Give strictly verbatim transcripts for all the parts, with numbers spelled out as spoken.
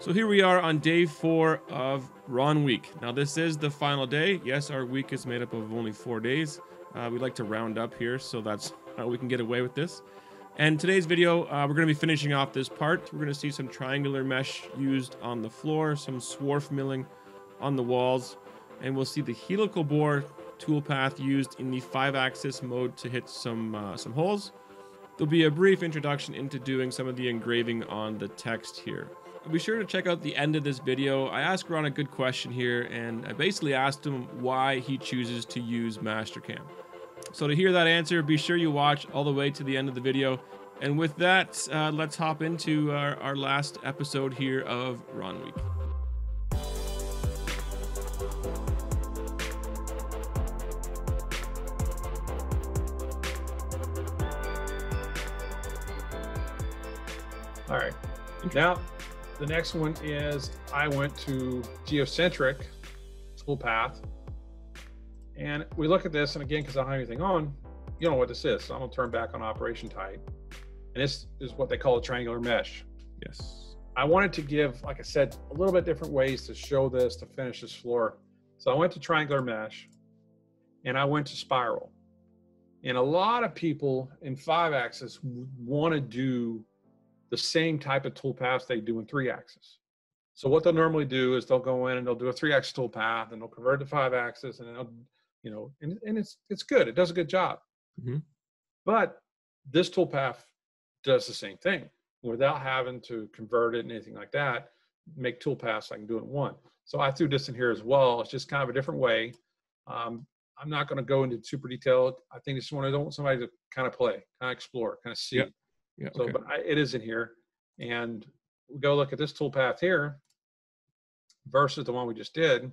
So here we are on day four of Ron Week. Now this is the final day. Yes, our week is made up of only four days. Uh, we like to round up here, so that's how we can get away with this. And today's video, uh, we're going to be finishing off this part. We're going to see some triangular mesh used on the floor, some swarf milling on the walls, and we'll see the helical bore toolpath used in the five-axis mode to hit some, uh, some holes. There'll be a brief introduction into doing some of the engraving on the text here. Be sure to check out the end of this video. I asked Ron a good question here, and I basically asked him why he chooses to use Mastercam. So to hear that answer, be sure you watch all the way to the end of the video. And with that, uh, let's hop into our, our last episode here of Ron Week. All right, now the next one is I went to geocentric toolpath, and we look at this, and again, because I don't have anything on, you don't know what this is. So I'm gonna turn back on operation type, and this is what they call a triangular mesh. Yes. I wanted to give, like I said, a little bit different ways to show this, to finish this floor. So I went to triangular mesh, and I went to spiral. And a lot of people in five axis want to do the same type of toolpaths they do in three axis. So what they'll normally do is they'll go in and they'll do a three axis toolpath, and they'll convert to five axis, and they'll, you know, and, and it's it's good. It does a good job. Mm-hmm. But this toolpath does the same thing without having to convert it and anything like that. Make toolpaths I can do it in one. So I threw this in here as well. It's just kind of a different way. Um, I'm not going to go into super detail. I think this one I don't want somebody to kind of play, kind of explore, kind of see. Yeah. Yeah, so, okay. But I, it is in here, and we go look at this toolpath here versus the one we just did,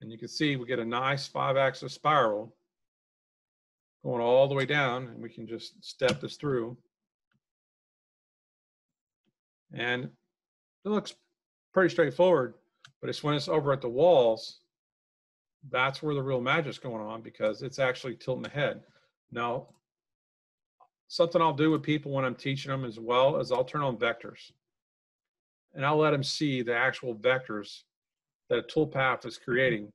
and you can see we get a nice five-axis spiral going all the way down, and we can just step this through, and it looks pretty straightforward. But it's when it's over at the walls, that's where the real magic's going on, because it's actually tilting the head now. Something I'll do with people when I'm teaching them as well is I'll turn on vectors, and I'll let them see the actual vectors that a toolpath is creating,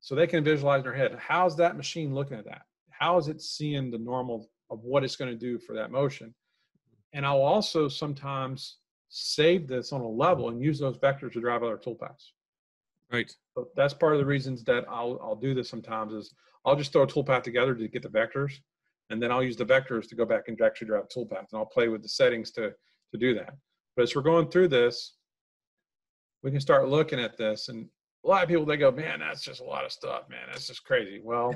so they can visualize in their head, how's that machine looking at that? How is it seeing the normal of what it's going to do for that motion? And I'll also sometimes save this on a level and use those vectors to drive other toolpaths. Right. So that's part of the reasons that I'll, I'll do this sometimes is I'll just throw a toolpath together to get the vectors. And then I'll use the vectors to go back and actually drive toolpath, and I'll play with the settings to, to do that. But as we're going through this, we can start looking at this. And a lot of people, they go, man, that's just a lot of stuff, man. That's just crazy. Well,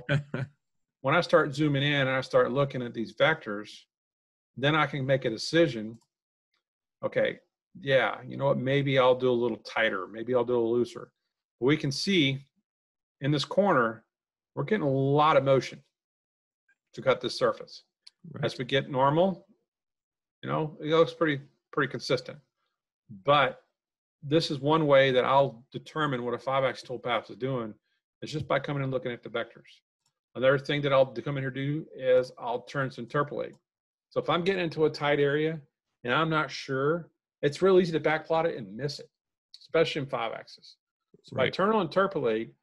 when I start zooming in and I start looking at these vectors, then I can make a decision. Okay, yeah, you know what? Maybe I'll do a little tighter. Maybe I'll do a looser. But we can see in this corner, we're getting a lot of motion to cut this surface. Right. As we get normal, you know, it looks pretty pretty consistent. But this is one way that I'll determine what a five-axis toolpath is doing, is just by coming and looking at the vectors. Another thing that I'll come in here do is I'll turn to interpolate. So if I'm getting into a tight area and I'm not sure, it's real easy to backplot it and miss it, especially in five-axis. So right. If I turn on interpolate,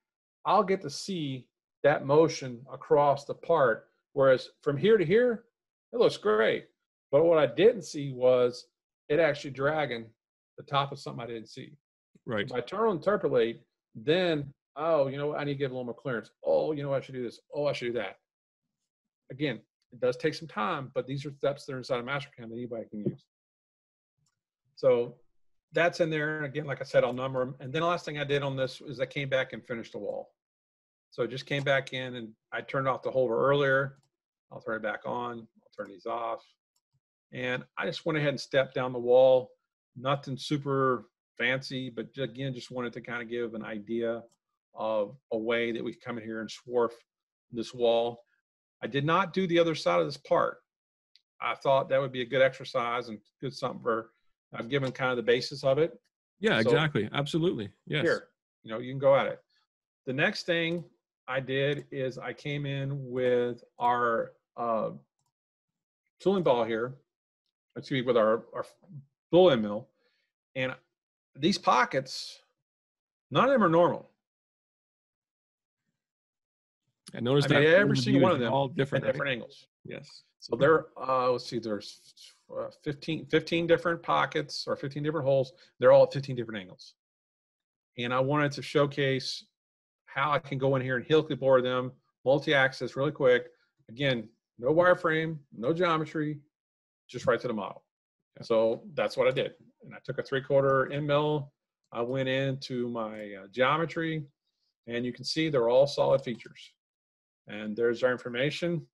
I'll get to see that motion across the part. Whereas from here to here, it looks great. But what I didn't see was it actually dragging the top of something I didn't see. Right. So if I turn on interpolate, then, oh, you know what? I need to give a little more clearance. Oh, you know what? I should do this. Oh, I should do that. Again, it does take some time, but these are steps that are inside of Mastercam that anybody can use. So that's in there. And again, like I said, I'll number them. And then the last thing I did on this is I came back and finished the wall. So I just came back in, and I turned off the holder earlier. I'll turn it back on, I'll turn these off. And I just went ahead and stepped down the wall, nothing super fancy, but again, just wanted to kind of give an idea of a way that we come in here and swarf this wall. I did not do the other side of this part. I thought that would be a good exercise and good something for, I've given kind of the basis of it. Yeah, so exactly, absolutely, yes. Here, you know, you can go at it. The next thing I did is I came in with our uh, tooling ball here, excuse me, with our, our full end mill. And these pockets, none of them are normal. I noticed I mean, that every single one of them all different, at different right? angles. Yes. So there, uh, let's see, there's uh, fifteen, fifteen different pockets or fifteen different holes. They're all at fifteen different angles. And I wanted to showcase how I can go in here and helically bore them, multi-axis really quick. Again, no wireframe, no geometry, just right to the model. Yeah. So that's what I did. And I took a three quarter end mill. I went into my uh, geometry, and you can see they're all solid features. And there's our information.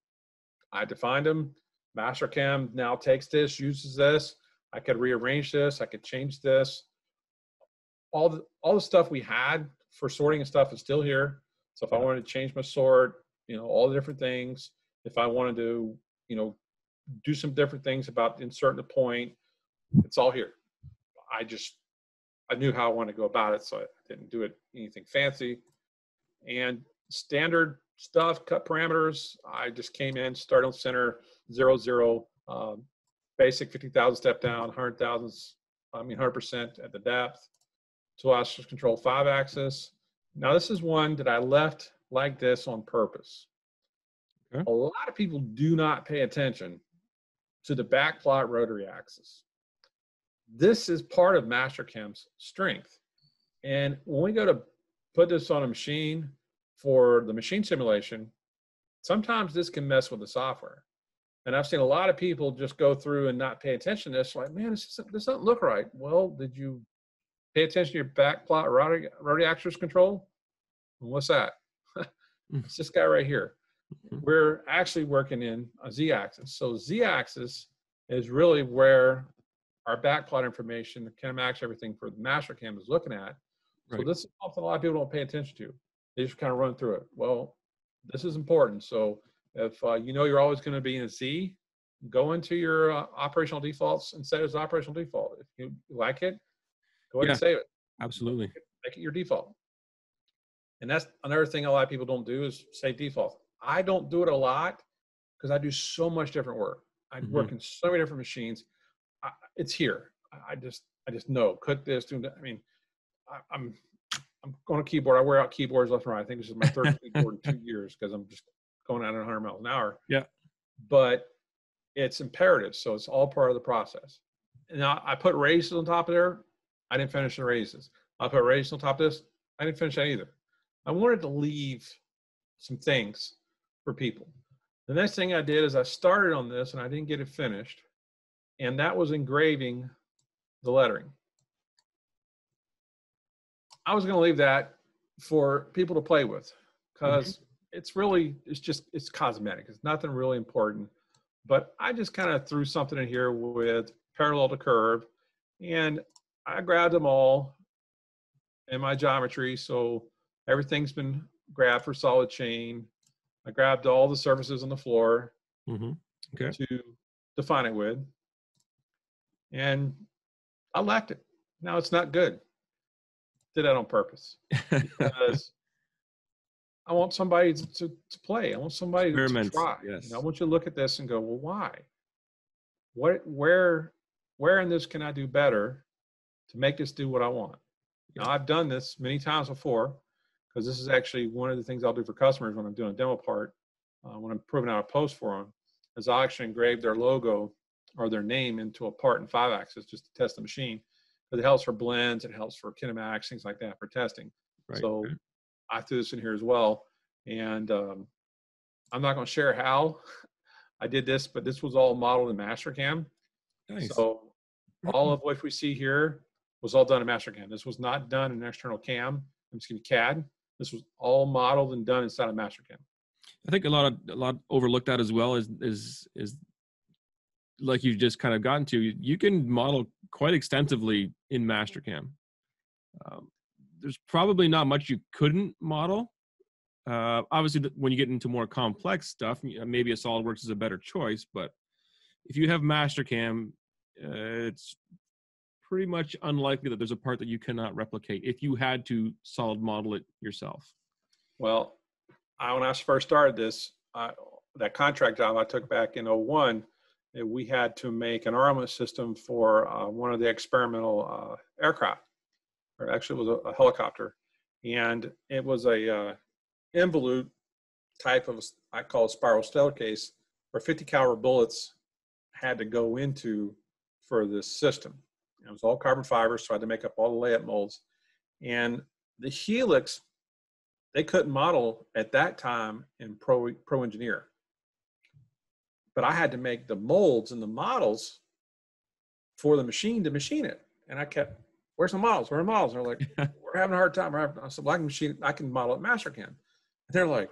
I defined them. Mastercam now takes this, uses this. I could rearrange this. I could change this. All the, all the stuff we had for sorting and stuff is still here. So if I wanted to change my sort, you know, all the different things. If I wanted to, you know, do some different things about inserting a point, it's all here. I just, I knew how I wanted to go about it, so I didn't do it anything fancy. And standard stuff, cut parameters, I just came in, start on center, zero, zero, um, basic fifty thousand step down, one hundred thousand, I mean one hundred percent at the depth, two axis control, five axis. Now this is one that I left like this on purpose. Okay. A lot of people do not pay attention to the back plot rotary axis. This is part of Mastercam's strength. And when we go to put this on a machine for the machine simulation, sometimes this can mess with the software. And I've seen a lot of people just go through and not pay attention to this, like, man, this doesn't, this doesn't look right. Well, did you pay attention to your back plot rotary, rotary axis control? And what's that? It's this guy right here. We're actually working in a z-axis. So z-axis is really where our backplot information, the chem axis, everything for the Mastercam is looking at. So right. This is something a lot of people don't pay attention to. They just kind of run through it. Well, this is important. So if uh, you know you're always going to be in a Z, go into your uh, operational defaults and set it as operational default. If you like it, go ahead yeah, and save it. Absolutely. Make it your default. And that's another thing a lot of people don't do is save default. I don't do it a lot because I do so much different work. I mm-hmm. work in so many different machines. I, it's here. I just, I just know. Click this. Do that. I mean, I, I'm, I'm on a keyboard. I wear out keyboards left and right. I think this is my third keyboard in two years because I'm just going out at one hundred miles an hour. Yeah. But it's imperative, so it's all part of the process. Now I put raises on top of there. I didn't finish the raises. I put raises on top of this. I didn't finish that either. I wanted to leave some things for people. The next thing I did is I started on this and I didn't get it finished, and that was engraving the lettering. I was going to leave that for people to play with because mm-hmm. it's really, it's just, it's cosmetic. It's nothing really important, but I just kind of threw something in here with parallel to curve, and I grabbed them all in my geometry. So everything's been grabbed for solid chain. I grabbed all the surfaces on the floor mm-hmm. okay. to define it with, and I left it. Now it's not good. Did that on purpose because I want somebody to, to, to play. I want somebody to try. Yes. And I want you to look at this and go, well, why? What, where, where in this can I do better to make this do what I want? Yeah. Now I've done this many times before, because this is actually one of the things I'll do for customers when I'm doing a demo part, uh, when I'm proving out a post for them, is I'll actually engrave their logo or their name into a part in five axis just to test the machine. But it helps for blends, it helps for kinematics, things like that for testing. Right. So okay. I threw this in here as well. And um, I'm not gonna share how I did this, but this was all modeled in Mastercam. Nice. So all of what we see here was all done in Mastercam. This was not done in an external cam, excuse me, C A D. This was all modeled and done inside of Mastercam. I think a lot of a lot overlooked at as well is is is like you've just kind of gotten to. You, you can model quite extensively in Mastercam. Um, there's probably not much you couldn't model. Uh, obviously, when you get into more complex stuff, maybe a SolidWorks is a better choice. But if you have Mastercam, uh, it's pretty much unlikely that there's a part that you cannot replicate if you had to solid model it yourself. Well, I, when I first started this, I, that contract job I took back in oh one, we had to make an armament system for uh, one of the experimental uh, aircraft, or actually it was a, a helicopter. And it was a uh, involute type of, I call a spiral staircase, where fifty caliber bullets had to go into for this system. And it was all carbon fiber, so I had to make up all the layup molds. And the Helix, they couldn't model at that time in Pro, Pro-Engineer. But I had to make the molds and the models for the machine to machine it. And I kept, where's the models? Where are the models? And they're like, we're having a hard time. I said, well, I can machine, I can model at Mastercam. And they're like,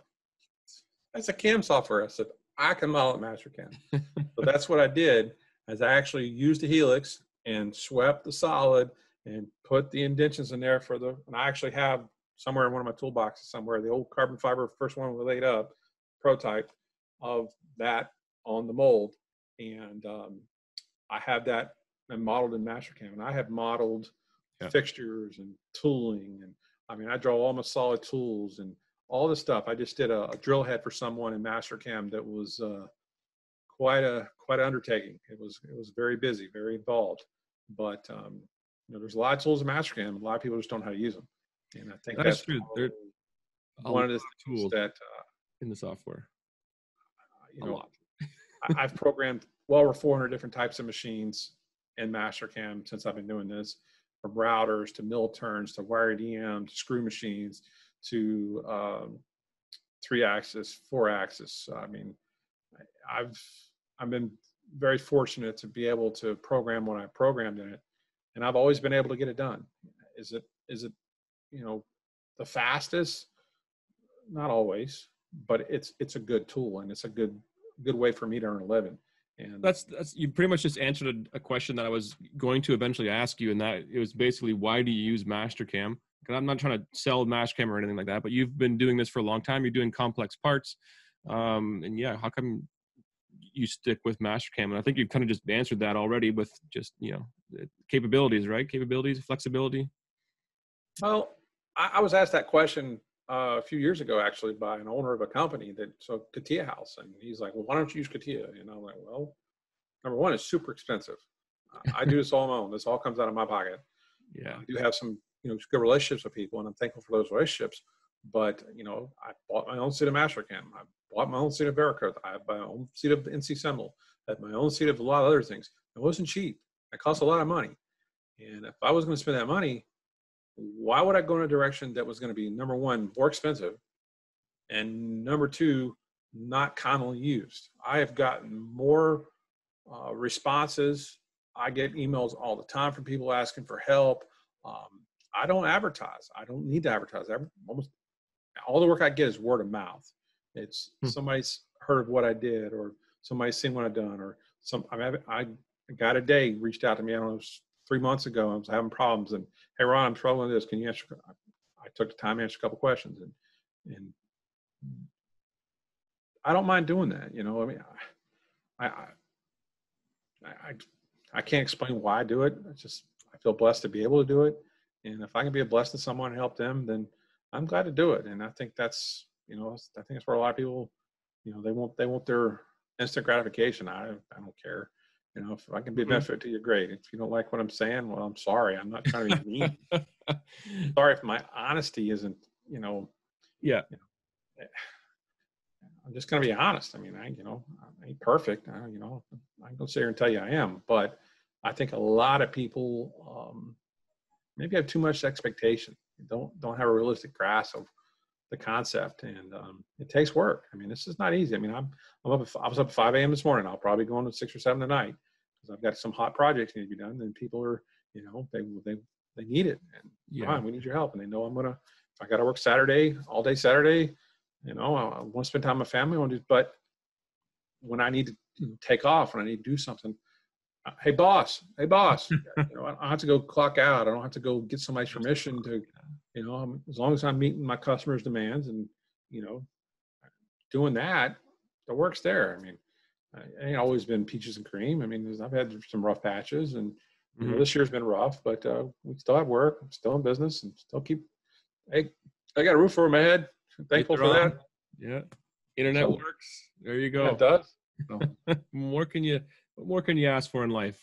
that's a C A M software. I said, I can model at Mastercam. So that's what I did, is I actually used the Helix and swept the solid and put the indentions in there for the, and I actually have somewhere in one of my toolboxes somewhere, the old carbon fiber, first one we laid up, prototype of that on the mold. And um, I have that and modeled in Mastercam. And I have modeled yeah. fixtures and tooling. And I mean, I draw all my solid tools and all this stuff. I just did a, a drill head for someone in Mastercam that was uh, quite a quite an undertaking. It was it was very busy, very involved. But um, you know, there's a lot of tools in Mastercam, and a lot of people just don't know how to use them. And I think that's, that's true. There, one of the tools that uh, in the software, uh, you know, a lot. I, I've programmed well over four hundred different types of machines in Mastercam since I've been doing this, from routers to mill turns to wired E M to screw machines to um, three-axis, four-axis. I mean, I've I've been very fortunate to be able to program what I programmed in it, and I've always been able to get it done. Is it is it you know the fastest? Not always, but it's it's a good tool, and it's a good good way for me to earn a living. And that's that's you pretty much just answered a, a question that I was going to eventually ask you, and that it was basically, why do you use Mastercam? Because I'm not trying to sell Mastercam or anything like that, but you've been doing this for a long time. You're doing complex parts, um, and yeah, how come you stick with Mastercam? And I think you've kind of just answered that already with just you know capabilities, right? Capabilities, flexibility. Well, I, I was asked that question uh, a few years ago, actually, by an owner of a company that so CATIA house, and he's like, well, why don't you use CATIA? And I'm like, well, number one, it's super expensive. I, I do this all on my own. This all comes out of my pocket. Yeah, I do have some. You know, good relationships with people, and I'm thankful for those relationships. But you know, I bought my own seat of Mastercam. I bought my own seat of Veracruz. I have my own seat of N C Semble. I had my own seat of a lot of other things. It wasn't cheap. It cost a lot of money. And if I was going to spend that money, why would I go in a direction that was going to be, number one, more expensive, and number two, not commonly used? I have gotten more uh, responses. I get emails all the time from people asking for help. Um, I don't advertise. I don't need to advertise. I almost all the work I get is word of mouth. It's hmm. somebody's heard of what I did, or somebody's seen what I've done, or some. I mean, I got a day reached out to me. I don't know, it was three months ago. I was having problems, and hey, Ron, I'm struggling with this. Can you answer? I, I took the time to answer a couple questions, and and I don't mind doing that. You know, I mean, I I I, I can't explain why I do it. It's just I feel blessed to be able to do it. And if I can be a blessing to someone and help them, then I'm glad to do it. And I think that's, you know, I think that's where a lot of people, you know, they want, they want their instant gratification. I, I don't care. You know, if I can be a benefit to you, great. If you don't like what I'm saying, well, I'm sorry. I'm not trying to be mean. Sorry if my honesty isn't, you know. Yeah. You know, I'm just going to be honest. I mean, I, you know, I ain't perfect. I, you know, I can go sit here and tell you I am. But I think a lot of people, um, maybe have too much expectation. Don't don't have a realistic grasp of the concept, and um, it takes work. I mean, this is not easy. I mean, I'm I'm up. At, I was up at five A M this morning. I'll probably go on to six or seven tonight because I've got some hot projects need to be done. And people are, you know, they they they need it. And yeah, come on, we need your help. And they know I'm gonna. If I got to work Saturday, all day Saturday. You know, I, I want to spend time with my family. I want to do, but when I need to take off, when I need to do something. Hey boss! Hey boss! You know, I don't have to go clock out. I don't have to go get somebody's permission to, you know, I'm, as long as I'm meeting my customers' demands and, you know, doing that, the work's there. I mean, I ain't always been peaches and cream. I mean, I've had some rough patches, and you know, this year's been rough, but uh, we still have work. I'm still in business, and still keep. Hey, I got a roof over my head. I'm thankful for that. Yeah, internet so, works. There you go. It does. So. More can you. what more can you ask for in life?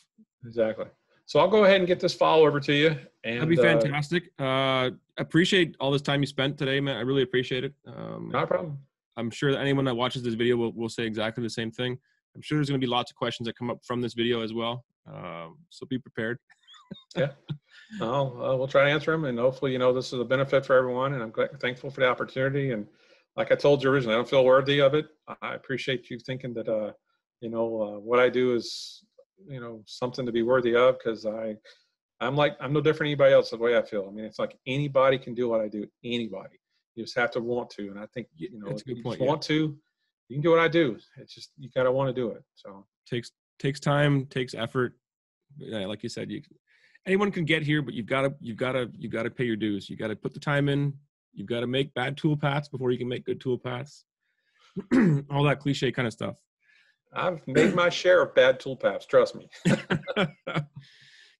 Exactly. So I'll go ahead and get this file over to you. And that'd be fantastic. Uh, uh, appreciate all this time you spent today, man. I really appreciate it. Um, no problem. I'm sure that anyone that watches this video will, will say exactly the same thing. I'm sure there's going to be lots of questions that come up from this video as well. Um, so be prepared. Yeah. I'll, uh, we'll try to answer them. And hopefully, you know, this is a benefit for everyone. And I'm glad, thankful for the opportunity. And like I told you originally, I don't feel worthy of it. I appreciate you thinking that, uh, you know, uh, what I do is, you know, something to be worthy of, because I, I'm like, I'm no different than anybody else the way I feel. I mean, it's like anybody can do what I do. Anybody. You just have to want to. And I think, you know, if you just want to, you can do what I do. It's just, you got to want to do it. So takes, takes time, takes effort. Yeah, like you said, you, anyone can get here, but you've got to, you've got to, you've got to pay your dues. You got to put the time in. You've got to make bad tool paths before you can make good tool paths. All that cliche kind of stuff. I've made my share of bad tool paths, trust me.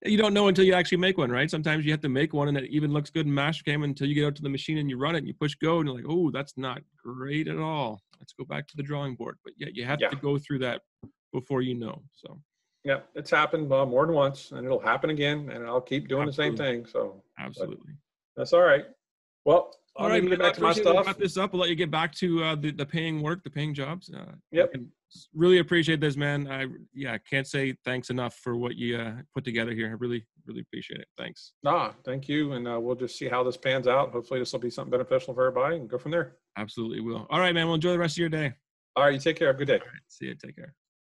You don't know until you actually make one, right? Sometimes you have to make one and it even looks good in Mastercam until you get out to the machine and you run it and you push go and you're like, oh, that's not great at all. Let's go back to the drawing board. But yeah, you have yeah. to go through that before you know. So yeah, it's happened uh, more than once, and it'll happen again, and I'll keep doing Absolutely. the same thing. So absolutely. That's all right. Well, I'll all right, get back to my stuff. We'll wrap this up. I'll let you get back to uh, the, the paying work, the paying jobs. Uh, yep. Really appreciate this, man. I yeah, can't say thanks enough for what you uh, put together here. I really, really appreciate it. Thanks. Nah, thank you. And uh, we'll just see how this pans out. Hopefully this will be something beneficial for everybody and go from there. Absolutely will. All right, man. Well, enjoy the rest of your day. All right, you take care. Have a good day. All right, see you. Take care.